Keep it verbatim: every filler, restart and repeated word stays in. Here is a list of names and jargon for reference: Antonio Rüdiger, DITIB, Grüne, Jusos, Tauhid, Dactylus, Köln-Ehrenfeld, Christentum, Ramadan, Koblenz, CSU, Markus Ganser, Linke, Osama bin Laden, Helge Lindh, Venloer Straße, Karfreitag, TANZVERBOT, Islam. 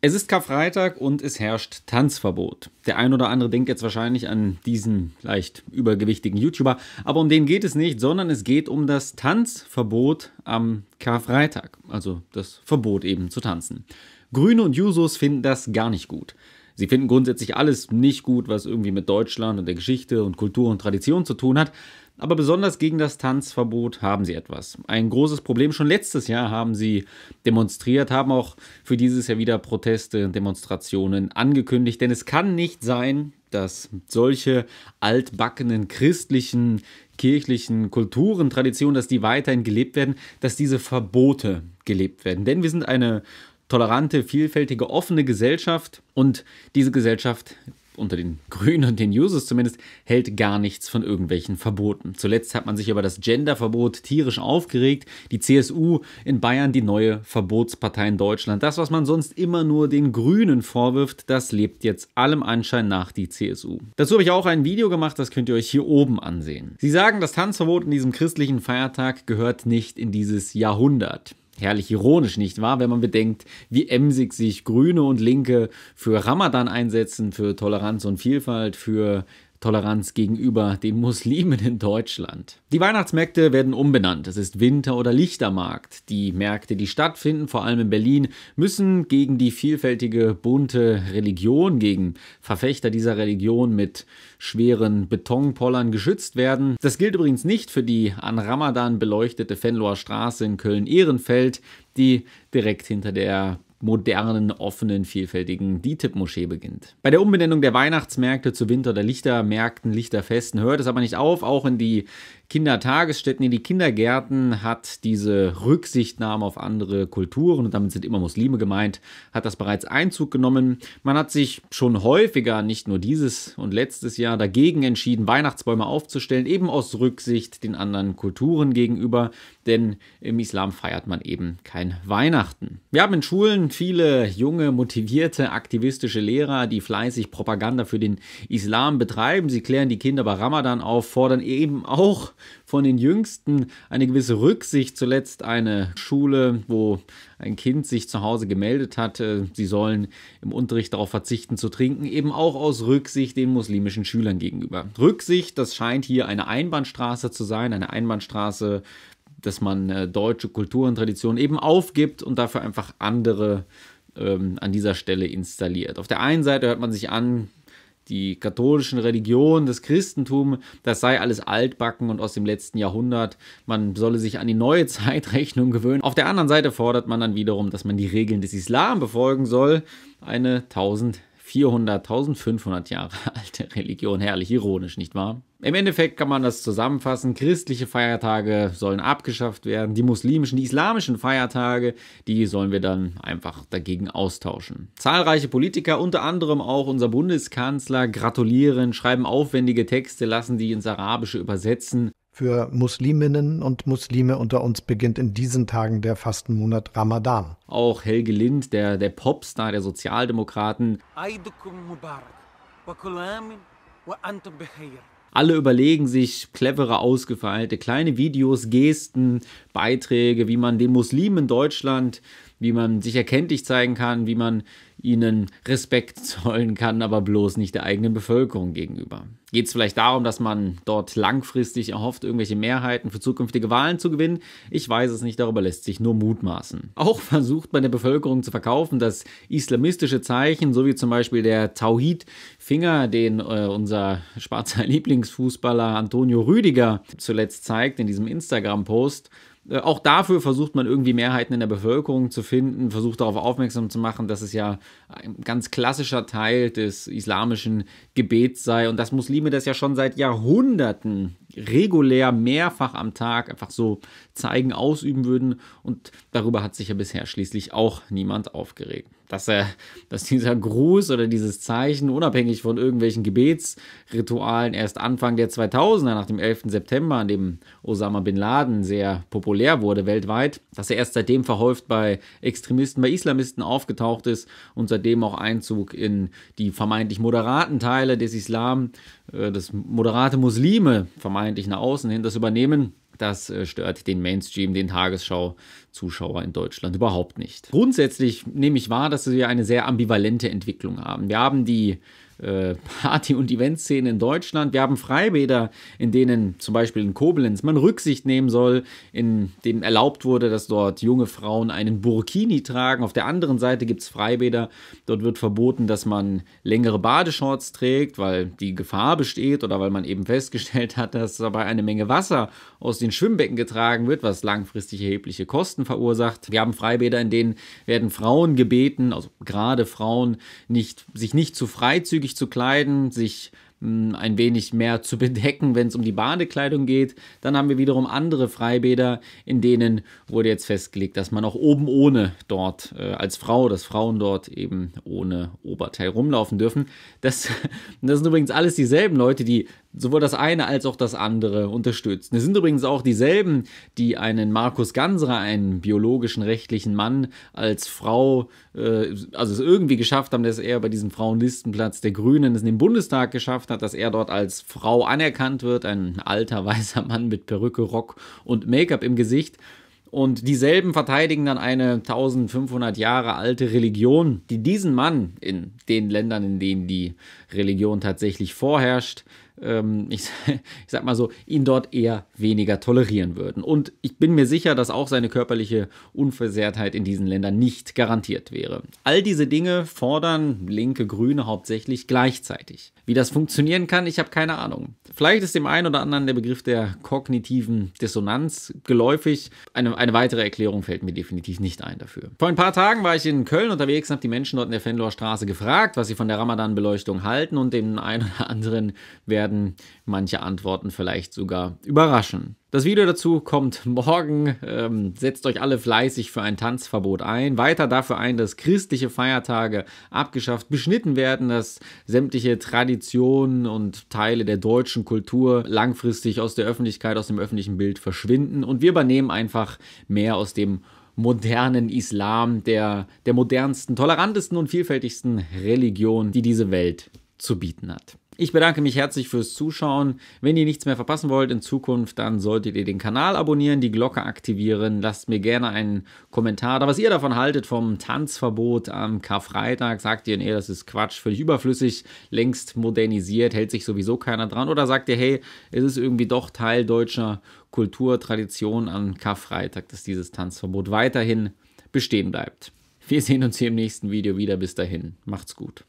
Es ist Karfreitag und es herrscht Tanzverbot. Der ein oder andere denkt jetzt wahrscheinlich an diesen leicht übergewichtigen YouTuber, aber um den geht es nicht, sondern es geht um das Tanzverbot am Karfreitag, also das Verbot eben zu tanzen. Grüne und Jusos finden das gar nicht gut. Sie finden grundsätzlich alles nicht gut, was irgendwie mit Deutschland und der Geschichte und Kultur und Tradition zu tun hat. Aber besonders gegen das Tanzverbot haben sie etwas. Ein großes Problem. Schon letztes Jahr haben sie demonstriert, haben auch für dieses Jahr wieder Proteste und Demonstrationen angekündigt. Denn es kann nicht sein, dass solche altbackenen christlichen, kirchlichen Kulturen, Traditionen, dass die weiterhin gelebt werden, dass diese Verbote gelebt werden. Denn wir sind eine tolerante, vielfältige, offene Gesellschaft und diese Gesellschaft, unter den Grünen und den Jusos zumindest, hält gar nichts von irgendwelchen Verboten. Zuletzt hat man sich über das Genderverbot tierisch aufgeregt, die C S U in Bayern, die neue Verbotspartei in Deutschland. Das, was man sonst immer nur den Grünen vorwirft, das lebt jetzt allem Anschein nach die C S U. Dazu habe ich auch ein Video gemacht, das könnt ihr euch hier oben ansehen. Sie sagen, das Tanzverbot in diesem christlichen Feiertag gehört nicht in dieses Jahrhundert. Herrlich ironisch, nicht wahr? Wenn man bedenkt, wie emsig sich Grüne und Linke für Ramadan einsetzen, für Toleranz und Vielfalt, für Toleranz gegenüber den Muslimen in Deutschland. Die Weihnachtsmärkte werden umbenannt. Es ist Winter- oder Lichtermarkt. Die Märkte, die stattfinden, vor allem in Berlin, müssen gegen die vielfältige, bunte Religion, gegen Verfechter dieser Religion mit schweren Betonpollern geschützt werden. Das gilt übrigens nicht für die an Ramadan beleuchtete Venloer Straße in Köln-Ehrenfeld, die direkt hinter der modernen, offenen, vielfältigen D I T I B-Moschee beginnt. Bei der Umbenennung der Weihnachtsmärkte zu Winter- oder Lichtermärkten, Lichterfesten hört es aber nicht auf. Auch in die Kindertagesstätten, in die Kindergärten hat diese Rücksichtnahme auf andere Kulturen, und damit sind immer Muslime gemeint, hat das bereits Einzug genommen. Man hat sich schon häufiger, nicht nur dieses und letztes Jahr, dagegen entschieden, Weihnachtsbäume aufzustellen, eben aus Rücksicht den anderen Kulturen gegenüber, denn im Islam feiert man eben kein Weihnachten. Wir haben in Schulen viele junge, motivierte, aktivistische Lehrer, die fleißig Propaganda für den Islam betreiben. Sie klären die Kinder bei Ramadan auf, fordern eben auch von den Jüngsten eine gewisse Rücksicht. Zuletzt eine Schule, wo ein Kind sich zu Hause gemeldet hat, sie sollen im Unterricht darauf verzichten zu trinken, eben auch aus Rücksicht den muslimischen Schülern gegenüber. Rücksicht, das scheint hier eine Einbahnstraße zu sein, eine Einbahnstraße, dass man äh, deutsche Kultur und Tradition eben aufgibt und dafür einfach andere ähm, an dieser Stelle installiert. Auf der einen Seite hört man sich an, die katholischen Religionen, das Christentum, das sei alles altbacken und aus dem letzten Jahrhundert. Man solle sich an die neue Zeitrechnung gewöhnen. Auf der anderen Seite fordert man dann wiederum, dass man die Regeln des Islam befolgen soll. Eine vierzehnhundert, fünfzehnhundert Jahre alte Religion. Herrlich ironisch, nicht wahr? Im Endeffekt kann man das zusammenfassen, christliche Feiertage sollen abgeschafft werden, die muslimischen, die islamischen Feiertage, die sollen wir dann einfach dagegen austauschen. Zahlreiche Politiker, unter anderem auch unser Bundeskanzler, gratulieren, schreiben aufwendige Texte, lassen die ins Arabische übersetzen. Für Musliminnen und Muslime unter uns beginnt in diesen Tagen der Fastenmonat Ramadan. Auch Helge Lindh, der, der Popstar der Sozialdemokraten. Alle überlegen sich clevere, ausgefeilte, kleine Videos, Gesten, Beiträge, wie man den Muslimen in Deutschland, wie man sich erkenntlich zeigen kann, wie man ihnen Respekt zollen kann, aber bloß nicht der eigenen Bevölkerung gegenüber. Geht es vielleicht darum, dass man dort langfristig erhofft, irgendwelche Mehrheiten für zukünftige Wahlen zu gewinnen? Ich weiß es nicht, darüber lässt sich nur mutmaßen. Auch versucht man der Bevölkerung zu verkaufen, dass islamistische Zeichen, so wie zum Beispiel der Tauhid-Finger, den äh, unser schwarzer Lieblingsfußballer Antonio Rüdiger zuletzt zeigt in diesem Instagram-Post, auch dafür versucht man irgendwie Mehrheiten in der Bevölkerung zu finden, versucht darauf aufmerksam zu machen, dass es ja ein ganz klassischer Teil des islamischen Gebets sei und dass Muslime das ja schon seit Jahrhunderten regulär mehrfach am Tag einfach so zeigen, ausüben würden, und darüber hat sich ja bisher schließlich auch niemand aufgeregt. Dass, er, dass dieser Gruß oder dieses Zeichen unabhängig von irgendwelchen Gebetsritualen erst Anfang der zweitausender, nach dem elften September, an dem Osama bin Laden sehr populär wurde weltweit, dass er erst seitdem verhäuft bei Extremisten, bei Islamisten aufgetaucht ist und seitdem auch Einzug in die vermeintlich moderaten Teile des Islam, dass moderate Muslime vermeintlich nach außen hin das übernehmen, das stört den Mainstream, den Tagesschau Zuschauer in Deutschland. Überhaupt nicht. Grundsätzlich nehme ich wahr, dass wir eine sehr ambivalente Entwicklung haben. Wir haben die äh, Party- und Eventszene in Deutschland. Wir haben Freibäder, in denen zum Beispiel in Koblenz man Rücksicht nehmen soll, in denen erlaubt wurde, dass dort junge Frauen einen Burkini tragen. Auf der anderen Seite gibt es Freibäder. Dort wird verboten, dass man längere Badeshorts trägt, weil die Gefahr besteht oder weil man eben festgestellt hat, dass dabei eine Menge Wasser aus den Schwimmbecken getragen wird, was langfristig erhebliche Kosten verursacht. Wir haben Freibäder, in denen werden Frauen gebeten, also gerade Frauen, nicht, sich nicht zu freizügig zu kleiden, sich mh, ein wenig mehr zu bedecken, wenn es um die Badekleidung geht. Dann haben wir wiederum andere Freibäder, in denen wurde jetzt festgelegt, dass man auch oben ohne dort äh, als Frau, dass Frauen dort eben ohne Oberteil rumlaufen dürfen. Das, das sind übrigens alles dieselben Leute, die sowohl das eine als auch das andere unterstützen. Es sind übrigens auch dieselben, die einen Markus Ganser, einen biologischen rechtlichen Mann, als Frau, äh, also es irgendwie geschafft haben, dass er bei diesem Frauenlistenplatz der Grünen es in den Bundestag geschafft hat, dass er dort als Frau anerkannt wird, ein alter weißer Mann mit Perücke, Rock und Make-up im Gesicht. Und dieselben verteidigen dann eine eintausendfünfhundert Jahre alte Religion, die diesen Mann in den Ländern, in denen die Religion tatsächlich vorherrscht, ähm, ich, ich sag mal so, ihn dort eher weniger tolerieren würden. Und ich bin mir sicher, dass auch seine körperliche Unversehrtheit in diesen Ländern nicht garantiert wäre. All diese Dinge fordern Linke, Grüne hauptsächlich gleichzeitig. Wie das funktionieren kann, ich habe keine Ahnung. Vielleicht ist dem einen oder anderen der Begriff der kognitiven Dissonanz geläufig. Eine, eine weitere Erklärung fällt mir definitiv nicht ein dafür. Vor ein paar Tagen war ich in Köln unterwegs und habe die Menschen dort in der Venloer Straße gefragt, was sie von der Ramadan-Beleuchtung halten, und den einen oder anderen werden manche Antworten vielleicht sogar überraschen. Das Video dazu kommt morgen. Ähm, setzt euch alle fleißig für ein Tanzverbot ein. Weiter dafür ein, dass christliche Feiertage abgeschafft, beschnitten werden, dass sämtliche Traditionen und Teile der deutschen Kultur langfristig aus der Öffentlichkeit, aus dem öffentlichen Bild verschwinden. Und wir übernehmen einfach mehr aus dem modernen Islam, der, der modernsten, tolerantesten und vielfältigsten Religion, die diese Welt zu bieten hat. Ich bedanke mich herzlich fürs Zuschauen. Wenn ihr nichts mehr verpassen wollt in Zukunft, dann solltet ihr den Kanal abonnieren, die Glocke aktivieren. Lasst mir gerne einen Kommentar da, was ihr davon haltet vom Tanzverbot am Karfreitag. Sagt ihr, nee, das ist Quatsch, völlig überflüssig, längst modernisiert, hält sich sowieso keiner dran? Oder sagt ihr, hey, es ist irgendwie doch Teil deutscher Kultur, Tradition am Karfreitag, dass dieses Tanzverbot weiterhin bestehen bleibt. Wir sehen uns hier im nächsten Video wieder. Bis dahin, macht's gut.